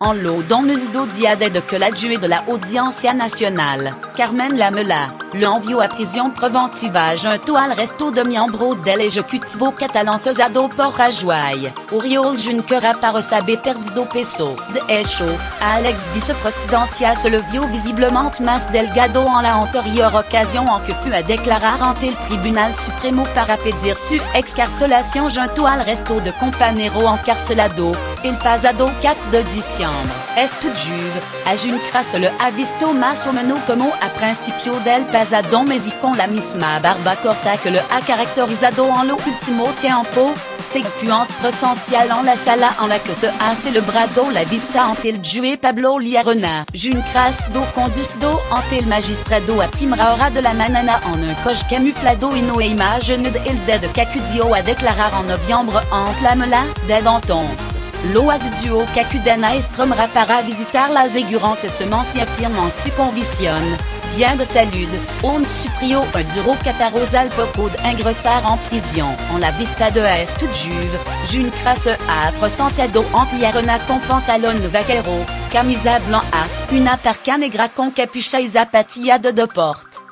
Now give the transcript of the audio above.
En laudant Luzido Diaded que l'adjoint de la Audiencia Nacional, Carmen Lamela, le envió a prisión preventiva junto al resto de miembros del Ejecutivo catalán cesado por Rajoy. Oriol Junqueras para haber perdido peso de hecho, al ex vicepresidencia se le vio visiblemente más delgado en la anterior ocasión en que fue a declarar ante el Tribunal Supremo para pedir su excarcelación junto al resto de compañero encarcelado, el pasado 4 de diciembre. Este juve, a Junqueras se le ha visto más o menos como a principio del pasado mes y con la misma barba corta que le ha caracterizado en lo último tiempo, se fue presencial en la sala en la que se ha celebrado la vista ante el juez Pablo Llarena. Junqueras do conducido ante el magistrado a primera hora de la mañana en un coche camuflado y no imagen del dedo que acudió a declarar en noviembre ante la Lamela del entonces. Lo asiduo que acudena estromera para visitar las que se afirman su convicción, bien de salud, on sufrió un duro catarrosal poco de ingresar en prisión. En la vista de este juve, Junqueras ha presentado ante Llarena con pantalón vaquero, camisa blanca, una parca negra con capucha y zapatilla de deporte.